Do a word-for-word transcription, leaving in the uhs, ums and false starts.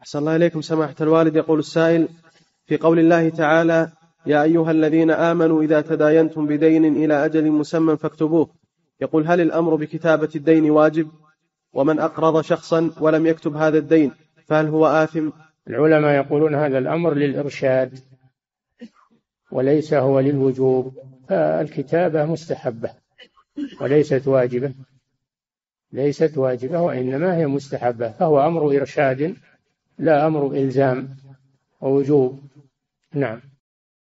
أحسن الله إليكم سماحة الوالد. يقول السائل: في قول الله تعالى: يا أيها الذين آمنوا إذا تداينتم بدين إلى أجل مسمى فاكتبوه، يقول: هل الأمر بكتابة الدين واجب؟ ومن أقرض شخصا ولم يكتب هذا الدين فهل هو آثم؟ العلماء يقولون هذا الأمر للإرشاد وليس هو للوجوب، فالكتابة مستحبة وليست واجبة، ليست واجبة وإنما هي مستحبة، فهو أمر إرشاد لا أمر إلزام ووجوب. نعم.